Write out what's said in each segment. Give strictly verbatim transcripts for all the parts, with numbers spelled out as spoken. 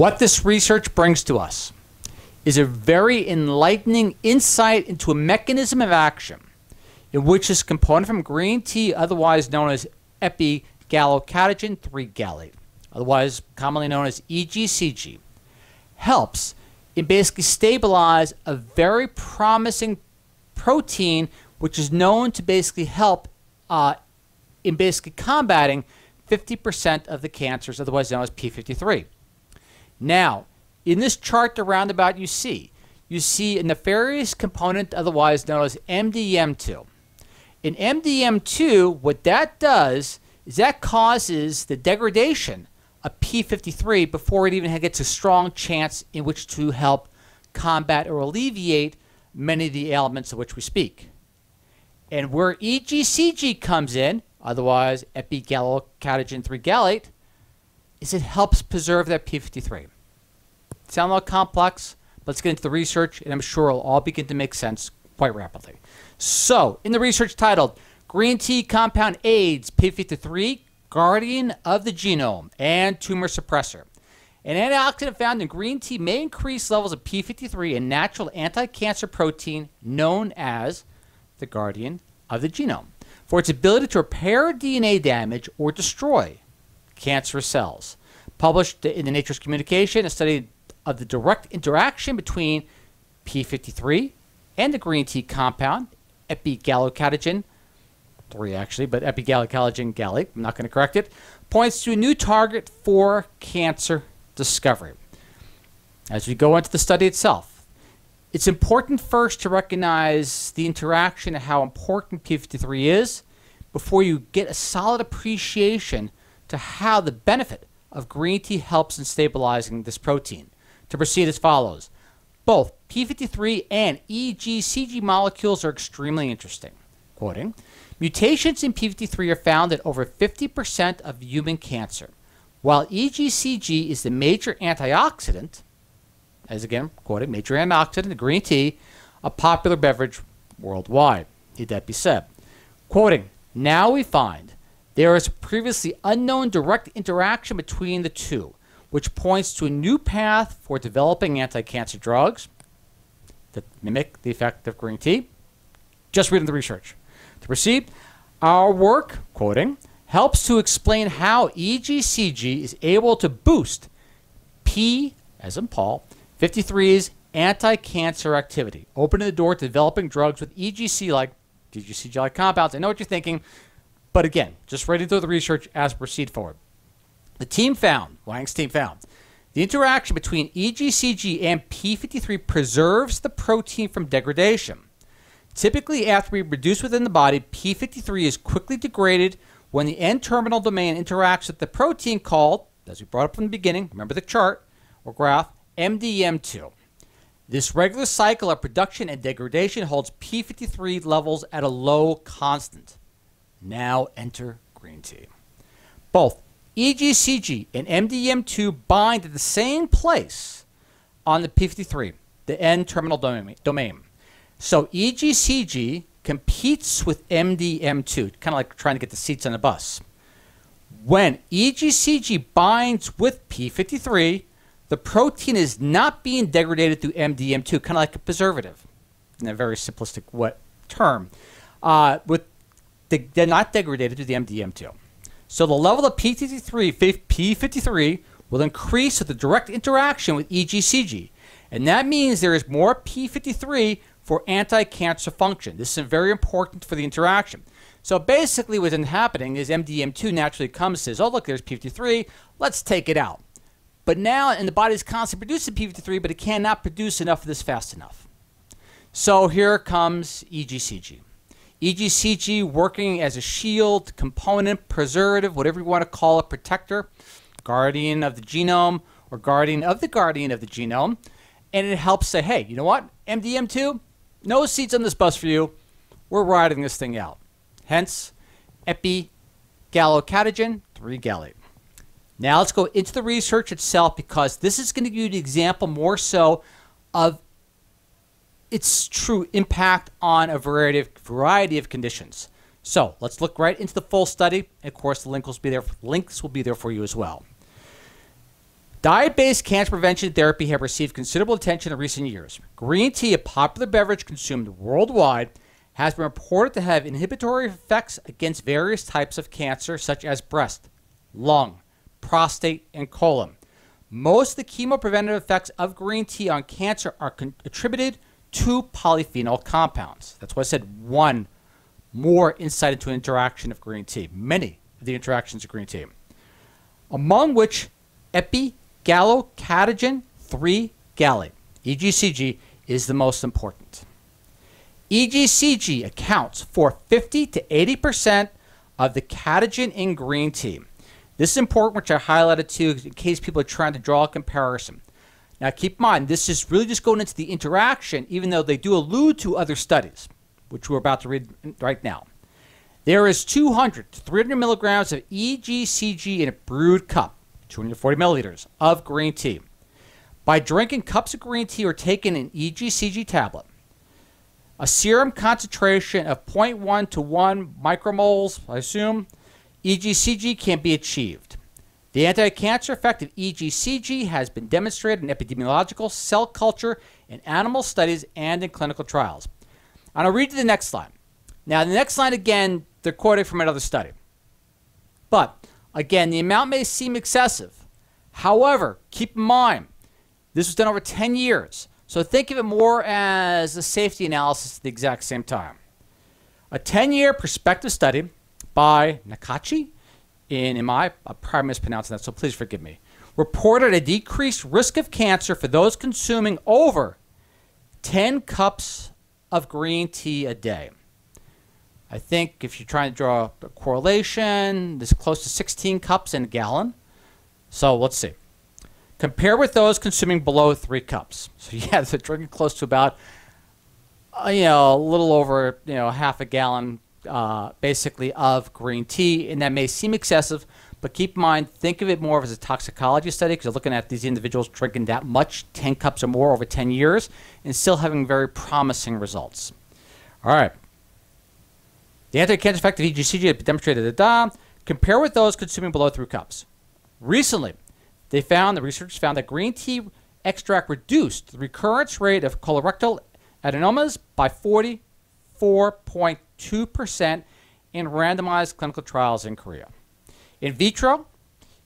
What this research brings to us is a very enlightening insight into a mechanism of action in which this component from green tea, otherwise known as epigallocatechin three gallate, otherwise commonly known as E G C G, helps in basically stabilize a very promising protein which is known to basically help uh, in basically combating fifty percent of the cancers, otherwise known as p fifty-three. Now, in this chart the roundabout you see, you see a nefarious component otherwise known as M D M two. In M D M two, what that does is that causes the degradation of p fifty-three before it even gets a strong chance in which to help combat or alleviate many of the ailments of which we speak. And where E G C G comes in, otherwise epigallocatechin three gallate, is it helps preserve that p fifty-three. Sound a little complex, but let's get into the research, and I'm sure it'll all begin to make sense quite rapidly. So, in the research titled, Green Tea Compound Aids p fifty-three, Guardian of the Genome and Tumor Suppressor. An antioxidant found in green tea may increase levels of p fifty-three, a natural anti-cancer protein known as the guardian of the genome, for its ability to repair D N A damage or destroy cancerous cells. Published in the Nature's Communication, a study of the direct interaction between p fifty-three and the green tea compound, epigallocatechin, three actually, but epigallocatechin-gallate, I'm not going to correct it, points to a new target for cancer discovery. As we go into the study itself, it's important first to recognize the interaction and how important p fifty-three is before you get a solid appreciation to how the benefit of green tea helps in stabilizing this protein. To proceed as follows, both p fifty-three and E G C G molecules are extremely interesting. Quoting, mutations in p fifty-three are found at over fifty percent of human cancer, while E G C G is the major antioxidant, as again quoted, major antioxidant, green tea, a popular beverage worldwide. Need that be said. Quoting, now we find there is a previously unknown direct interaction between the two, which points to a new path for developing anti-cancer drugs that mimic the effect of green tea. Just reading the research. To proceed, our work, quoting, helps to explain how E G C G is able to boost P, as in Paul, fifty-three's anti-cancer activity, opening the door to developing drugs with E G C-like, E G C G-like compounds. I know what you're thinking, but again, just reading through the research as we proceed forward. The team found, Wang's team found, the interaction between E G C G and p fifty-three preserves the protein from degradation. Typically, after we reduce within the body, p fifty-three is quickly degraded when the N-terminal domain interacts with the protein called, as we brought up from the beginning, remember the chart or graph, M D M two. This regular cycle of production and degradation holds p fifty-three levels at a low constant. Now enter green tea. Both E G C G and M D M two bind at the same place on the p fifty-three, the N-terminal domain. So E G C G competes with M D M two, kind of like trying to get the seats on a bus. When E G C G binds with p fifty-three, the protein is not being degraded through M D M two, kind of like a preservative, in a very simplistic what term. Uh, with the, they're not degraded through the M D M two. So the level of p fifty-three, p fifty-three will increase with the direct interaction with E G C G, and that means there is more p fifty-three for anti-cancer function. This is very important for the interaction. So basically what's happening is M D M two naturally comes and says, oh look, there's p fifty-three, let's take it out. But now, and the body is constantly producing p fifty-three, but it cannot produce enough of this fast enough. So here comes E G C G. E G C G working as a shield, component, preservative, whatever you want to call it, protector, guardian of the genome, or guardian of the guardian of the genome. And it helps say, hey, you know what, M D M two, no seats on this bus for you. We're riding this thing out. Hence, epigallocatechin three gallate. Now let's go into the research itself, because this is going to give you the example more so of its true impact on a variety of, variety of conditions. So let's look right into the full study. And of course, the link will be there, links will be there for you as well. Diet-based cancer prevention therapy have received considerable attention in recent years. Green tea, a popular beverage consumed worldwide, has been reported to have inhibitory effects against various types of cancer, such as breast, lung, prostate, and colon. Most of the chemopreventive effects of green tea on cancer are attributed to polyphenol compounds. That's why I said one more insight into interaction of green tea. Many of the interactions of green tea, among which epigallocatechin three gallate, E G C G, is the most important. E G C G accounts for fifty to eighty percent of the catechin in green tea. This is important, which I highlighted too, in case people are trying to draw a comparison. Now keep in mind, this is really just going into the interaction, even though they do allude to other studies, which we're about to read right now. There is two hundred to three hundred milligrams of E G C G in a brewed cup, two hundred forty milliliters, of green tea. By drinking cups of green tea or taking an E G C G tablet, a serum concentration of zero point one to one micromoles, I assume, E G C G can be achieved. The anti-cancer effect of E G C G has been demonstrated in epidemiological cell culture, in animal studies, and in clinical trials. And I'll read to the next line. Now, the next line, again, they're quoted from another study. But, again, the amount may seem excessive. However, keep in mind, this was done over ten years. So think of it more as a safety analysis at the exact same time. A ten-year prospective study by Nakachi, in M I, I'm probably mispronouncing that, so please forgive me, reported a decreased risk of cancer for those consuming over ten cups of green tea a day. I think if you're trying to draw a correlation, this is close to sixteen cups in a gallon. So let's see. Compare with those consuming below three cups. So yeah, they're drinking close to about, uh, you know, a little over, you know, half a gallon uh, basically of green tea. And that may seem excessive, but keep in mind, think of it more as a toxicology study, because you're looking at these individuals drinking that much, ten cups or more over ten years, and still having very promising results. All right. The anti-cancer effect of E G C G has been demonstrated at da. Compare with those consuming below three cups. Recently, they found, the researchers found, that green tea extract reduced the recurrence rate of colorectal adenomas by forty-four point two percent in randomized clinical trials in Korea. In vitro,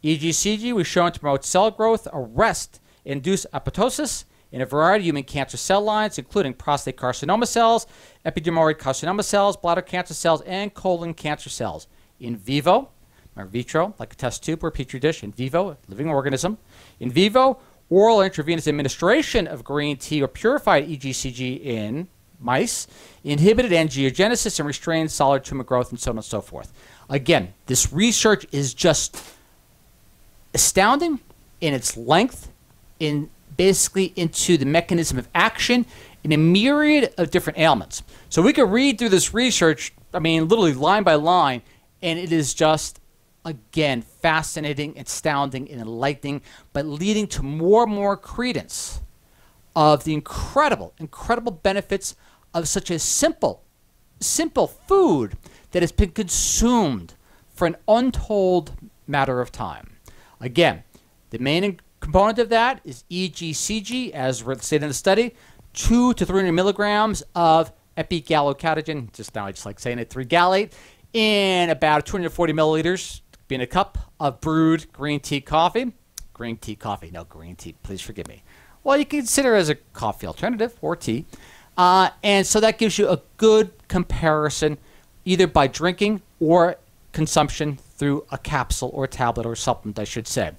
E G C G was shown to promote cell growth, arrest, induce apoptosis in a variety of human cancer cell lines, including prostate carcinoma cells, epidermoid carcinoma cells, bladder cancer cells, and colon cancer cells. In vivo, or vitro, like a test tube or a petri dish, in vivo, living organism. In vivo, oral intravenous administration of green tea or purified E G C G in mice inhibited angiogenesis and restrained solid tumor growth, and so on and so forth. Again, this research is just astounding in its length, in basically into the mechanism of action in a myriad of different ailments. So we could read through this research, I mean, literally line by line, and it is just, again, fascinating, astounding, and enlightening, but leading to more and more credence of the incredible, incredible benefits of such a simple, simple food that has been consumed for an untold matter of time. Again, the main component of that is E G C G, as stated in the study, two to three hundred milligrams of epigallocatechin, just now I just like saying it, three gallate, in about two hundred forty milliliters, being a cup of brewed green tea coffee. Green tea coffee, no green tea, please forgive me. Well, you can consider it as a coffee alternative or tea. Uh, and so that gives you a good comparison, either by drinking or consumption through a capsule or a tablet or supplement, I should say.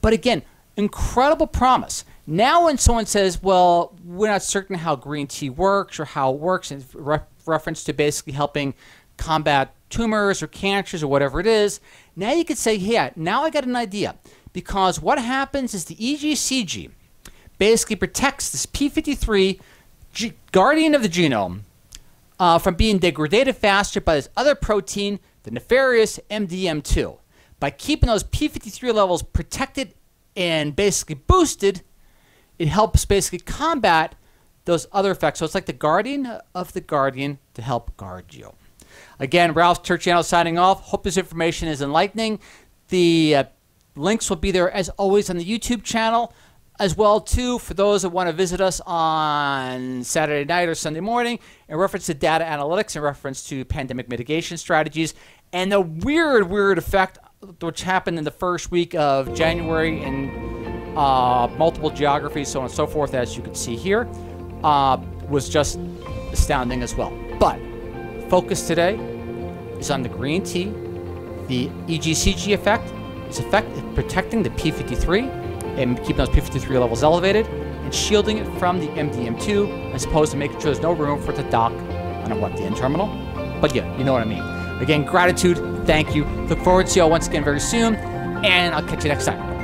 But again, incredible promise. Now when someone says, well, we're not certain how green tea works or how it works in re reference to basically helping combat tumors or cancers or whatever it is, now you could say, yeah, now I got an idea. Because what happens is the E G C G basically protects this p fifty-three G guardian of the genome uh, from being degraded faster by this other protein, the nefarious M D M two. By keeping those p fifty-three levels protected and basically boosted, it helps basically combat those other effects. So it's like the guardian of the guardian to help guard you. Again, Ralph Turchiano signing off. Hope this information is enlightening. The uh, Links will be there as always on the YouTube channel as well too for those that want to visit us on Saturday night or Sunday morning in reference to data analytics, in reference to pandemic mitigation strategies, and the weird, weird effect which happened in the first week of January in uh, multiple geographies, so on and so forth, as you can see here, uh, was just astounding as well. But focus today is on the green tea, the E G C G effect, its effect of protecting the p fifty-three, and keeping those p fifty-three levels elevated, and shielding it from the M D M two, as opposed to making sure there's no room for it to dock on a what, the end terminal? But yeah, you know what I mean. Again, gratitude, thank you. Look forward to you all once again very soon, and I'll catch you next time.